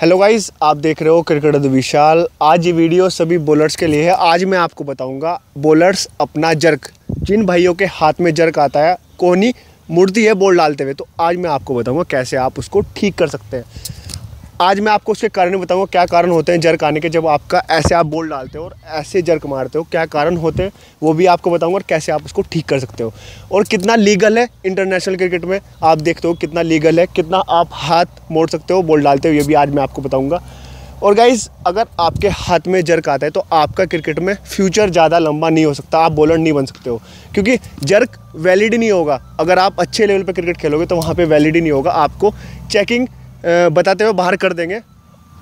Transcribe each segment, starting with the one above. Hello guys, आप देख रहे हो क्रिकेट विद विशाल। आज ये वीडियो सभी बॉलर्स के लिए है। आज मैं आपको बताऊंगा बॉलर्स अपना जर्क, जिन भाइयों के हाथ में जर्क आता है, कोहनी मुड़ती है बॉल डालते हुए, तो आज मैं आपको बताऊंगा कैसे आप उसको ठीक कर सकते हैं। आज मैं आपको उसके कारण बताऊंगा क्या कारण होते हैं जर्क आने के, जब आपका ऐसे आप बॉल डालते हो और ऐसे जर्क मारते हो, क्या कारण होते हैं वो भी आपको बताऊँगा और कैसे आप उसको ठीक कर सकते हो और कितना लीगल है इंटरनेशनल क्रिकेट में। आप देखते हो कितना लीगल है, कितना आप हाथ मोड़ सकते हो बॉल डालते हो, ये भी आज मैं आपको बताऊँगा। और गाइज़, अगर आपके हाथ में जर्क आता है तो आपका क्रिकेट में फ्यूचर ज़्यादा लंबा नहीं हो सकता, आप बॉलर नहीं बन सकते हो, क्योंकि जर्क वैलिड नहीं होगा। अगर आप अच्छे लेवल पर क्रिकेट खेलोगे तो वहाँ पे वैलिड नहीं होगा, आपको चेकिंग बताते हुए बाहर कर देंगे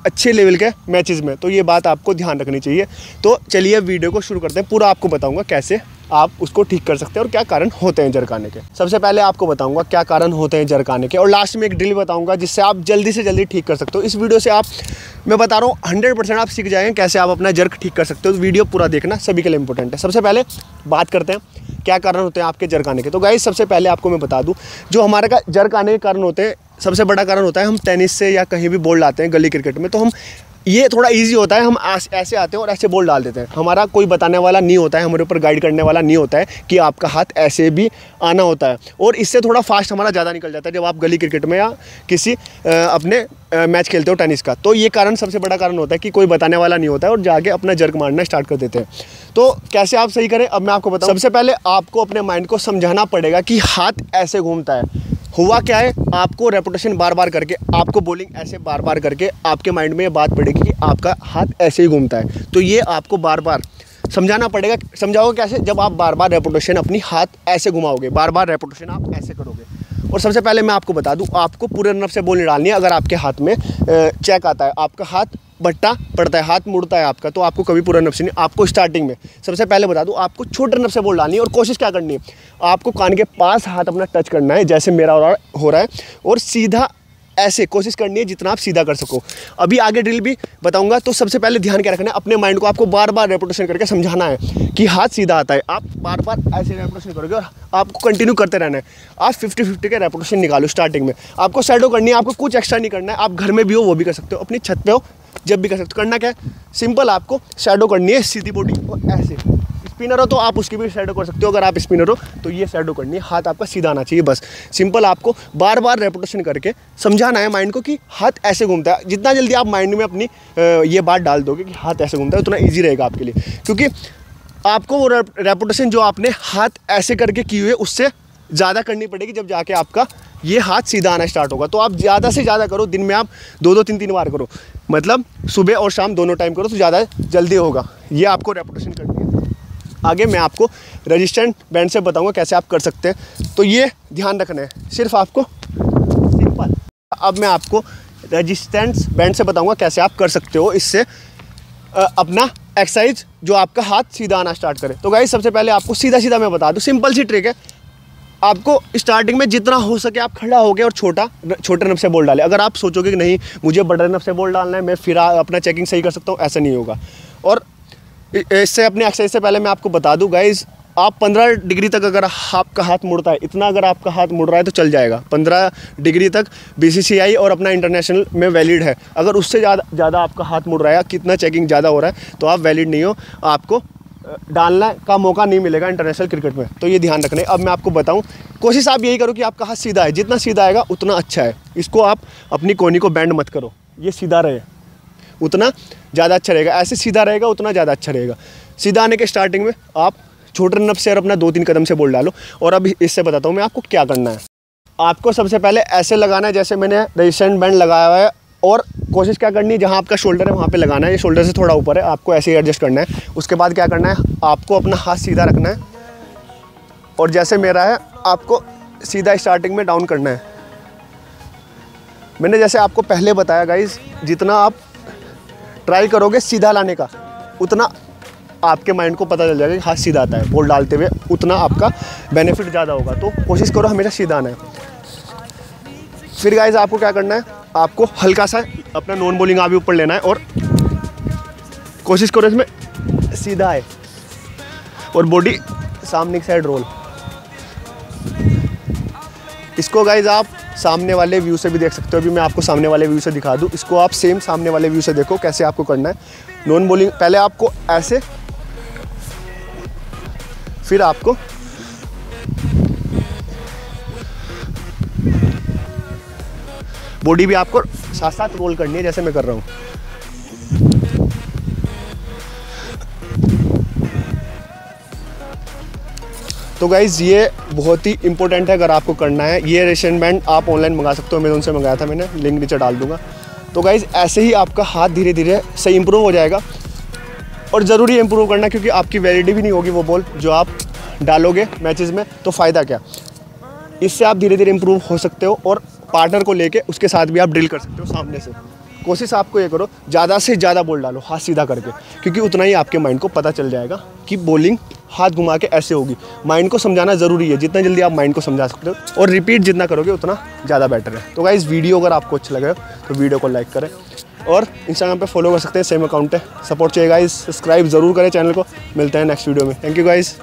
अच्छे लेवल के मैचेस में, तो ये बात आपको ध्यान रखनी चाहिए। तो चलिए वीडियो को शुरू करते हैं, पूरा आपको बताऊँगा कैसे आप उसको ठीक कर सकते हैं और क्या कारण होते हैं जर्क आने के। सबसे पहले आपको बताऊंगा क्या कारण होते हैं जर्क आने के और लास्ट में एक ड्रिल बताऊंगा जिससे आप जल्दी से जल्दी ठीक कर सकते हो। इस वीडियो से आप, मैं बता रहा हूँ, 100% आप सीख जाएंगे कैसे आप अपना जर्क ठीक कर सकते हो। तो वीडियो पूरा देखना, सभी के लिए इंपॉर्टेंट है। सबसे पहले बात करते हैं क्या कारण होते हैं आपके जर्क आने के। तो गाइस, सबसे पहले आपको मैं बता दूँ जो हमारे का जर्क आने के कारण होते हैं, सबसे बड़ा कारण होता है हम टेनिस से या कहीं भी बॉल लाते हैं गली क्रिकेट में, तो हम ये थोड़ा इजी होता है, हम ऐसे आते हैं और ऐसे बॉल डाल देते हैं। हमारा कोई बताने वाला नहीं होता है, हमारे ऊपर गाइड करने वाला नहीं होता है कि आपका हाथ ऐसे भी आना होता है, और इससे थोड़ा फास्ट हमारा ज़्यादा निकल जाता है जब आप गली क्रिकेट में या किसी अपने मैच खेलते हो टेनिस का। तो ये कारण, सबसे बड़ा कारण होता है कि कोई बताने वाला नहीं होता है और जाके अपना जर्क मारना स्टार्ट कर देते हैं। तो कैसे आप सही करें, अब मैं आपको बताऊँ। सबसे पहले आपको अपने माइंड को समझाना पड़ेगा कि हाथ ऐसे घूमता है। हुआ क्या है, आपको रेपिटेशन बार बार करके, आपको बॉलिंग ऐसे बार बार करके आपके माइंड में ये बात पड़ेगी कि आपका हाथ ऐसे ही घूमता है। तो ये आपको बार बार समझाना पड़ेगा। समझाओगे कैसे, जब आप बार बार रेपिटेशन अपनी हाथ ऐसे घुमाओगे, बार बार रेपिटेशन आप ऐसे करोगे। और सबसे पहले मैं आपको बता दूं, आपको पूरे रनअप से बॉल डालनी है। अगर आपके हाथ में चेक आता है, आपका हाथ बट्टा पड़ता है, हाथ मुड़ता है आपका, तो आपको कभी पूरा रनअप से नहीं, आपको स्टार्टिंग में, सबसे पहले बता दूं, आपको छोटे रनअप से बॉल डालनी है। और कोशिश क्या करनी है, आपको कान के पास हाथ अपना टच करना है, जैसे मेरा हो रहा है, और सीधा ऐसे कोशिश करनी है जितना आप सीधा कर सको। अभी आगे ड्रिल भी बताऊंगा। तो सबसे पहले ध्यान क्या रखना है, अपने माइंड को आपको बार बार रेपिटेशन करके समझाना है कि हाथ सीधा आता है। आप बार बार ऐसे रेपिटेशन करोगे और आपको कंटिन्यू करते रहना है। आप 50-50 के रेपिटेशन निकालो स्टार्टिंग में। आपको शैडो करनी है, आपको कुछ एक्स्ट्रा नहीं करना है। आप घर में भी हो वो भी कर सकते हो, अपनी छत पे हो जब भी कर सकते हो। करना क्या है, सिंपल, आपको शैडो करनी है सीधी बॉडी, और ऐसे स्पिनर हो तो आप उसकी भी शैडो कर सकते हो। अगर आप स्पिनर हो तो ये शैडो करनी है, हाथ आपका सीधा आना चाहिए। बस सिंपल, आपको बार बार रेपिटेशन करके समझाना है माइंड को कि हाथ ऐसे घूमता है। जितना जल्दी आप माइंड में अपनी ये बात डाल दोगे कि हाथ ऐसे घूमता है, उतना ईजी रहेगा आपके लिए, क्योंकि आपको वो रेपिटेशन जो आपने हाथ ऐसे करके की हुई है उससे ज़्यादा करनी पड़ेगी, जब जाके आपका ये हाथ सीधा आना स्टार्ट होगा। तो आप ज़्यादा से ज़्यादा करो, दिन में आप 2-2, 3-3 बार करो, मतलब सुबह और शाम दोनों टाइम करो, तो ज़्यादा जल्दी होगा। ये आपको रेपिटेशन करनी है। आगे मैं आपको रेजिस्टेंट बैंड से बताऊंगा कैसे आप कर सकते हैं, तो ये ध्यान रखना है सिर्फ आपको, सिंपल। अब मैं आपको रेजिस्टेंस बैंड से बताऊंगा कैसे आप कर सकते हो, इससे अपना एक्सरसाइज जो आपका हाथ सीधा आना स्टार्ट करे। तो गाइस, सबसे पहले आपको सीधा सीधा मैं बता दूं, सिंपल सी ट्रिक है। आपको स्टार्टिंग में जितना हो सके आप खड़ा हो गए और छोटे रनअप से बॉल डालें। अगर आप सोचोगे कि नहीं मुझे बड़े रनअप से बॉल डालना है, मैं फिर अपना चेकिंग सही कर सकता हूँ, ऐसा नहीं होगा। और इससे, अपने एक्सरसाइज से पहले मैं आपको बता दूं गाइज़, आप 15 डिग्री तक, अगर आपका हाथ मुड़ता है इतना, अगर आपका हाथ मुड़ रहा है तो चल जाएगा 15 डिग्री तक। BCCI और अपना इंटरनेशनल में वैलिड है। अगर उससे ज़्यादा आपका हाथ मुड़ रहा है, कितना चेकिंग ज़्यादा हो रहा है, तो आप वैलिड नहीं हो, आपको डालना का मौका नहीं मिलेगा इंटरनेशनल क्रिकेट में। तो ये ध्यान रखना है। अब मैं आपको बताऊं, कोशिश आप यही करो कि आपका हाथ सीधा है, जितना सीधा आएगा उतना अच्छा है। इसको आप अपनी कोहनी को बैंड मत करो, ये सीधा रहे उतना ज़्यादा अच्छा रहेगा, ऐसे सीधा रहेगा उतना ज़्यादा अच्छा रहेगा। सीधा आने के स्टार्टिंग में आप छोटे रनअप से और अपना 2-3 कदम से बॉल डालो। और अब इससे बताता हूँ मैं आपको क्या करना है। आपको सबसे पहले ऐसे लगाना है, जैसे मैंने रेजिस्टेंस बैंड लगाया हुआ है, और कोशिश क्या करनी है, जहाँ आपका शोल्डर है वहाँ पे लगाना है। ये शोल्डर से थोड़ा ऊपर है, आपको ऐसे ही एडजस्ट करना है। उसके बाद क्या करना है, आपको अपना हाथ सीधा रखना है, और जैसे मेरा है आपको सीधा स्टार्टिंग में डाउन करना है। मैंने जैसे आपको पहले बताया गाइज, जितना आप ट्राई करोगे सीधा लाने का, उतना आपके माइंड को पता चल जाएगा कि हाथ सीधा आता है, बॉल डालते हुए उतना आपका बेनिफिट ज़्यादा होगा। तो कोशिश करो हमेशा सीधा आना है। फिर गाइज आपको क्या करना है, आपको हल्का सा अपना नॉन बॉलिंग आप भी ऊपर लेना है, और कोशिश करो इसमें सीधा है और बॉडी सामने की साइड रोल। इसको गाइज आप सामने वाले व्यू से भी देख सकते हो। अभी मैं आपको सामने वाले व्यू से दिखा दूँ, इसको आप सेम सामने वाले व्यू से देखो कैसे आपको करना है। नॉन बॉलिंग पहले आपको ऐसे, फिर आपको बॉडी भी आपको साथ साथ रोल करनी है जैसे मैं कर रहा हूँ। तो गाइज़ ये बहुत ही इंपॉर्टेंट है अगर आपको करना है। ये रेशन बैंड आप ऑनलाइन मंगा सकते हो, अमेजोन से मंगाया था मैंने, लिंक नीचे डाल दूंगा। तो गाइज़ ऐसे ही आपका हाथ धीरे धीरे सही इंप्रूव हो जाएगा और ज़रूरी इंप्रूव करना, क्योंकि आपकी वैलिडिटी भी नहीं होगी वो बॉल जो आप डालोगे मैचेस में, तो फ़ायदा क्या। इससे आप धीरे धीरे इंप्रूव हो सकते हो और पार्टनर को लेके उसके साथ भी आप ड्रिल कर सकते हो सामने से। कोशिश आपको ये करो ज़्यादा से ज़्यादा बॉल डालो हाथ सीधा करके, क्योंकि उतना ही आपके माइंड को पता चल जाएगा कि बॉलिंग हाथ घुमा के ऐसे होगी। माइंड को समझाना ज़रूरी है, जितना जल्दी आप माइंड को समझा सकते हो और रिपीट जितना करोगे उतना ज़्यादा बेटर है। तो गाइस वीडियो अगर आपको अच्छा लगे तो वीडियो को लाइक करें और इंस्टाग्राम पे फॉलो कर सकते हैं, सेम अकाउंट है। सपोर्ट चाहिए गाइस, सब्सक्राइब ज़रूर करें चैनल को। मिलते हैं नेक्स्ट वीडियो में, थैंक यू गाइस।